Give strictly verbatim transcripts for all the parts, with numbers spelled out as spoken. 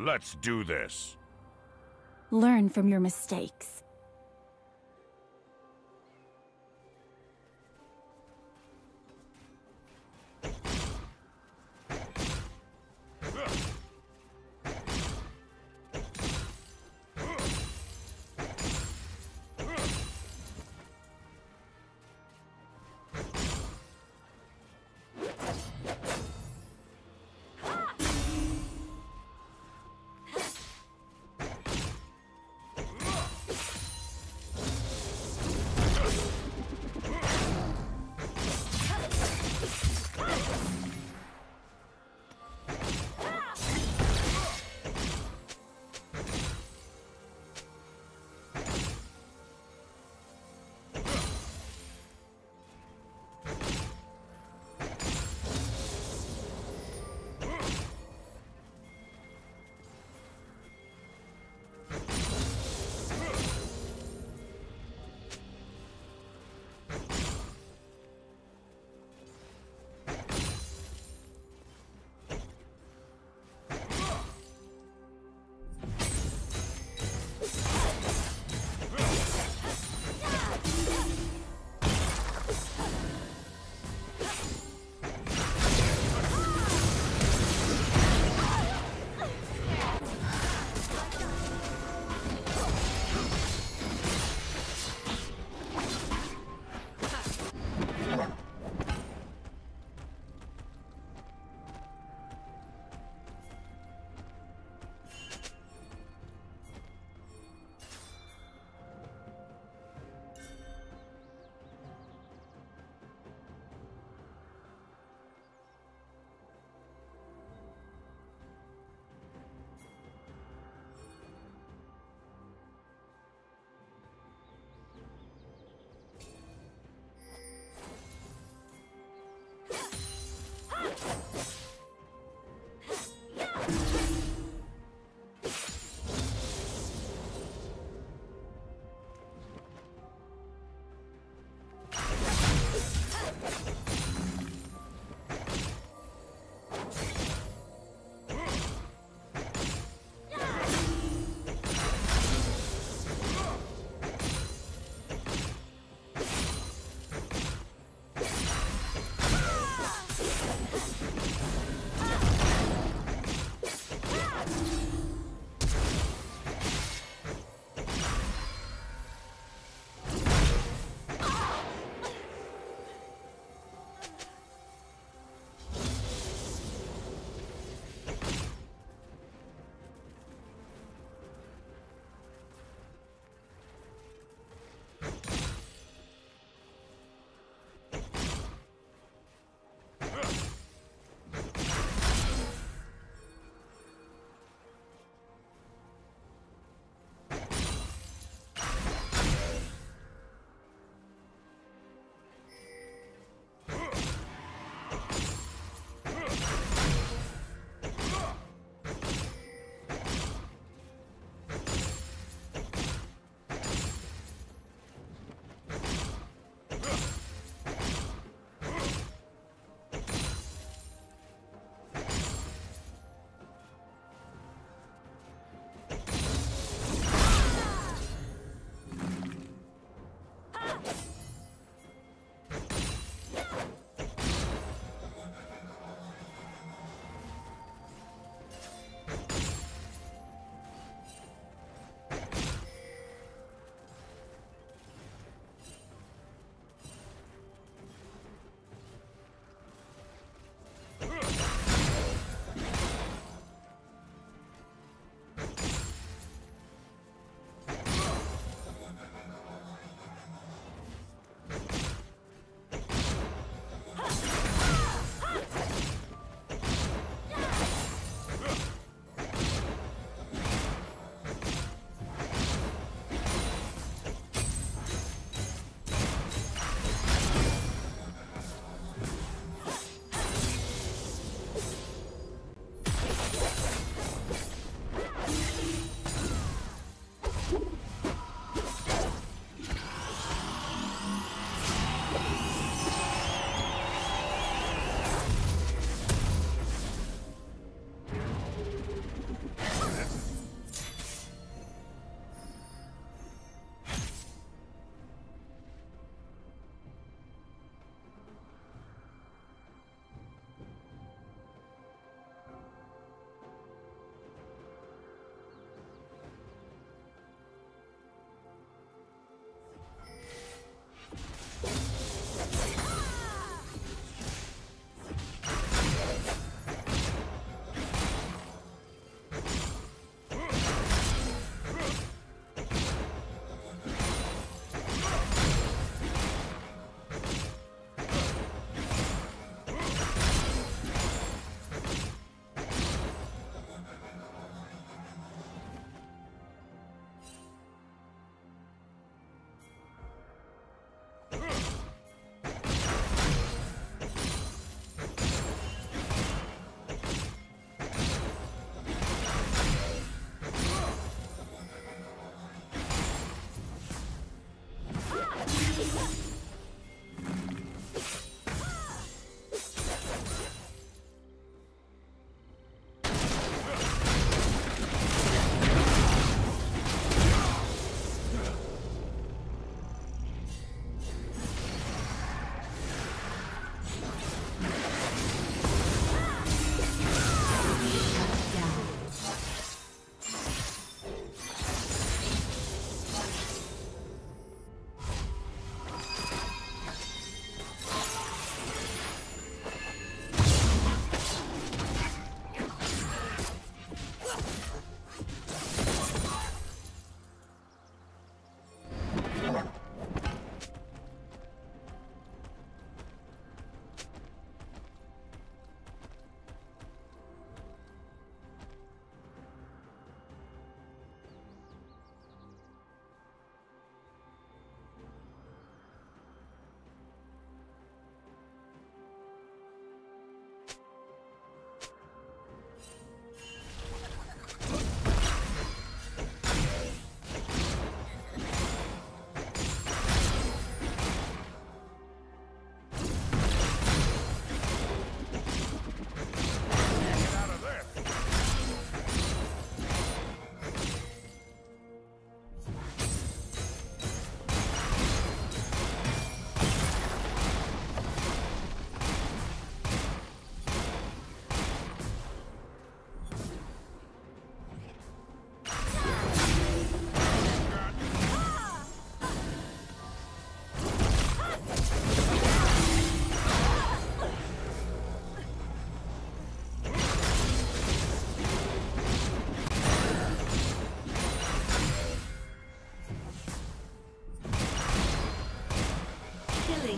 Let's do this. Learn from your mistakes. You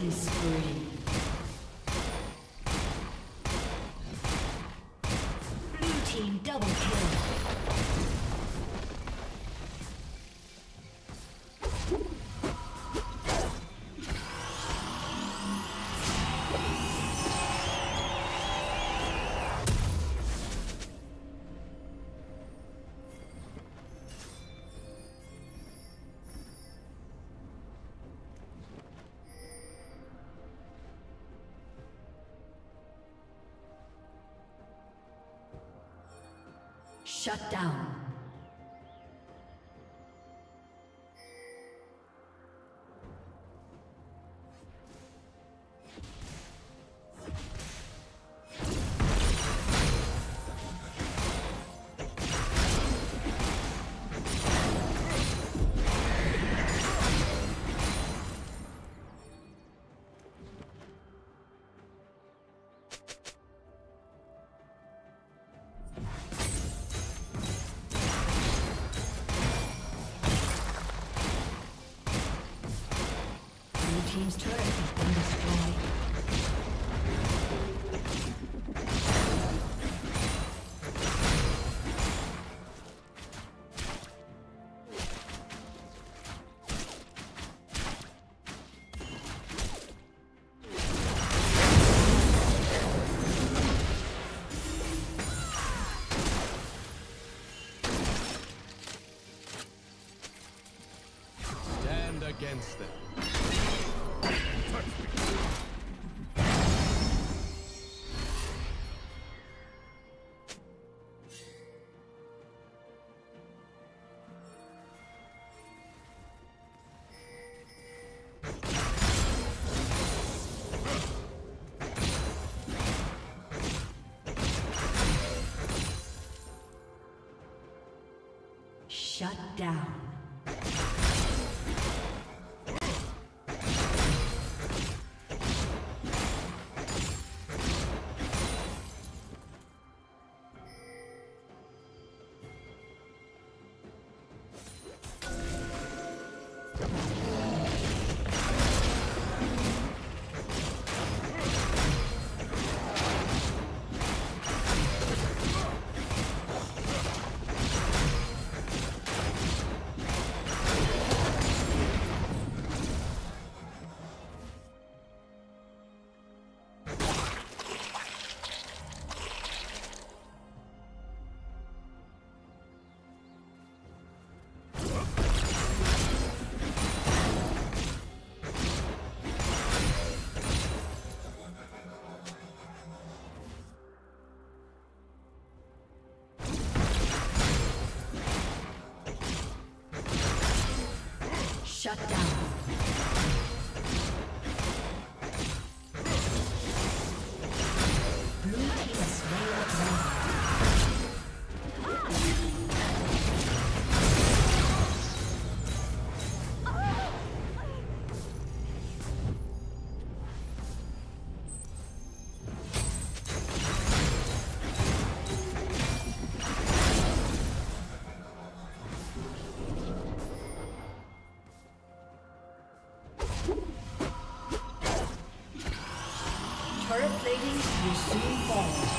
Killing spree. Blue team double kill. Shut down. Team's turret has been destroyed. Stand against them. Shut down. Shut down. Blue team has slain the dragon. Turret plating will soon fall.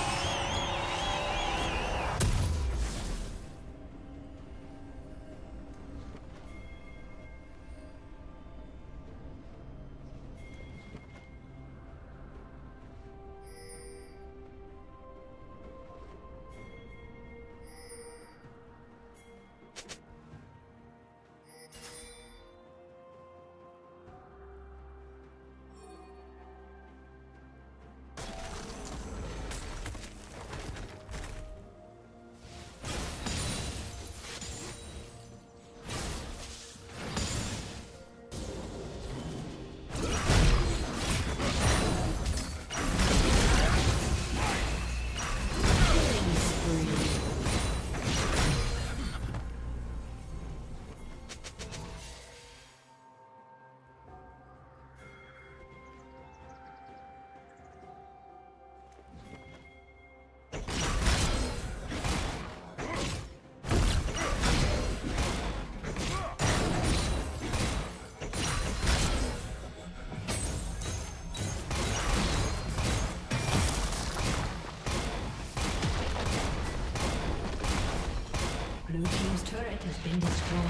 Blue team's turret has been destroyed.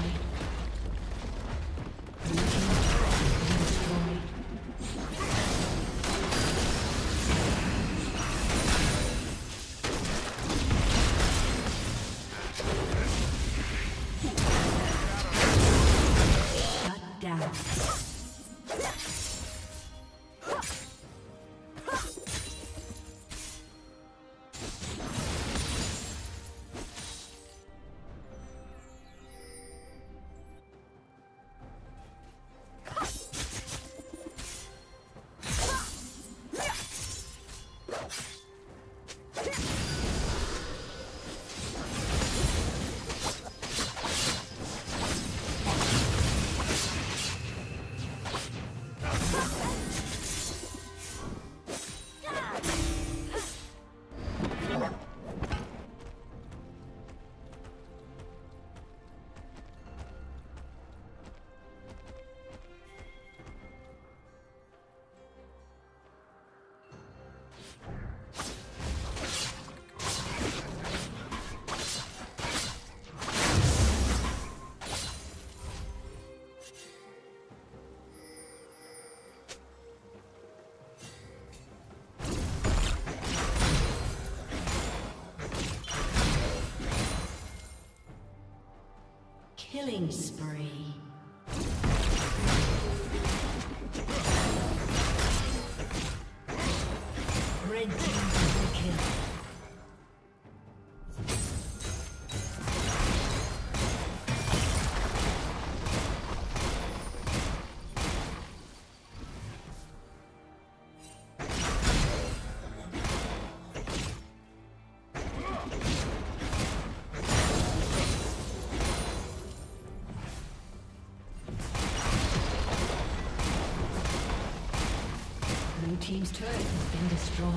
Blue team's turret has been destroyed. Killing spree. Red team double kill. Blue team's turret has been destroyed.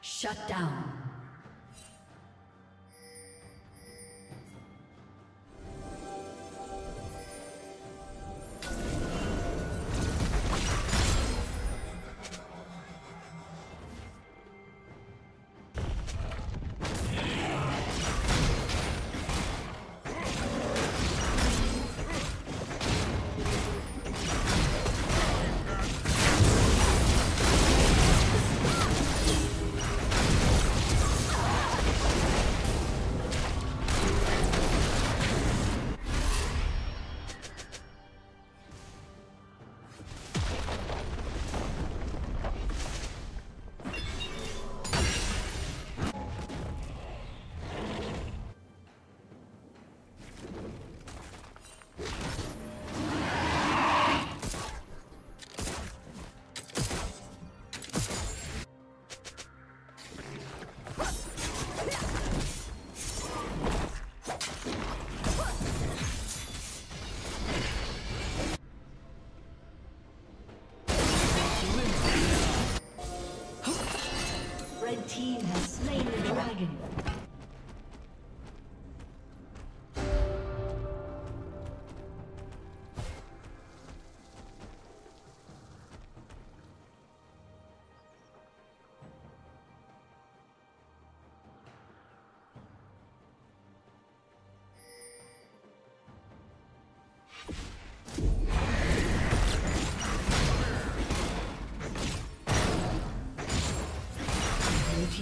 Shut down. The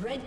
Red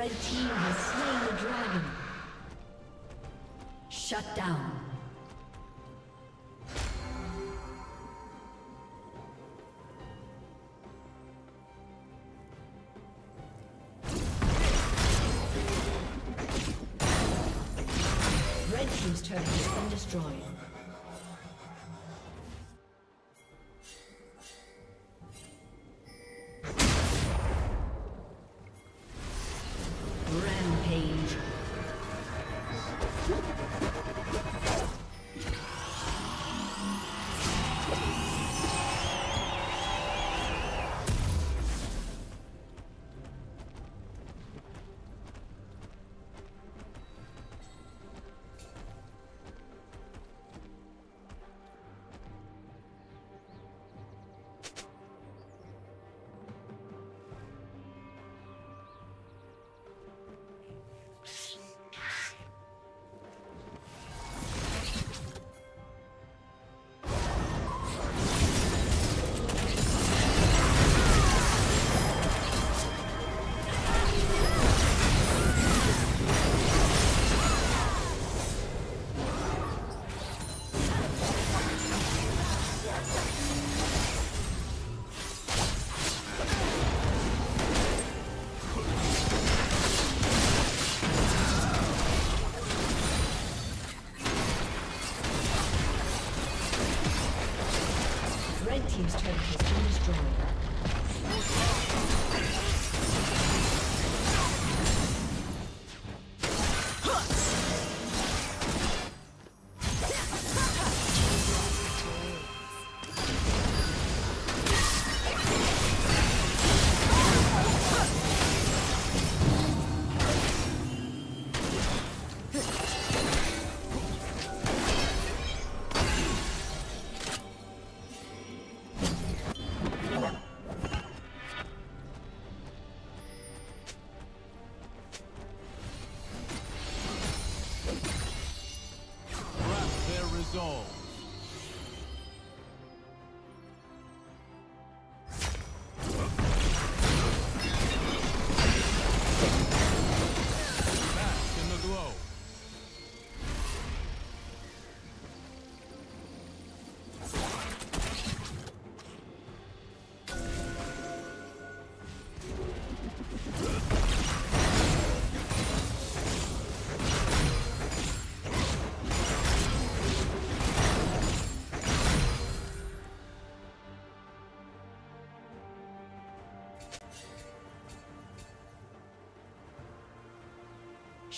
Red team has slain the dragon. Shut down. Red team's turret has been destroyed.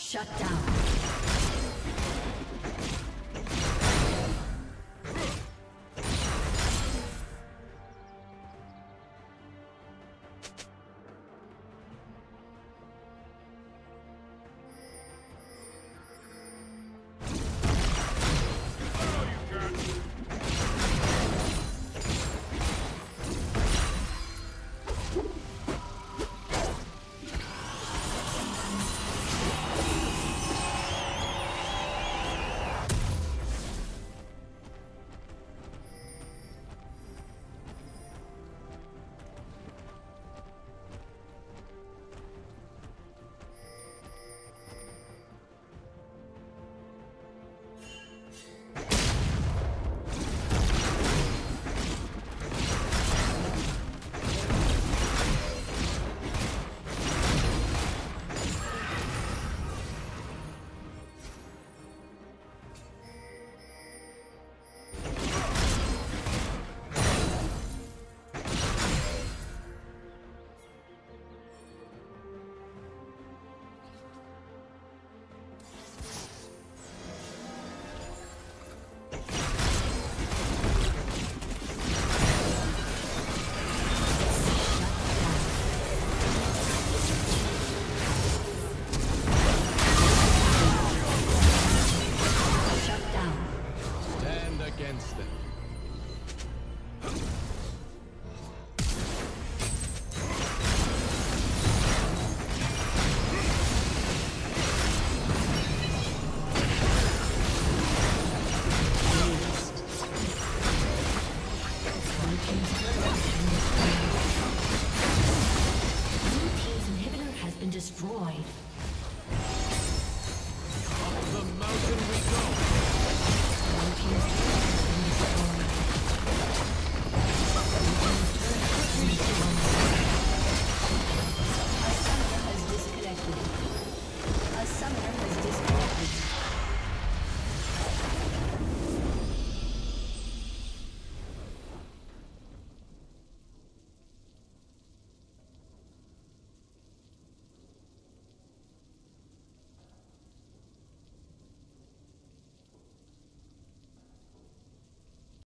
Shut down.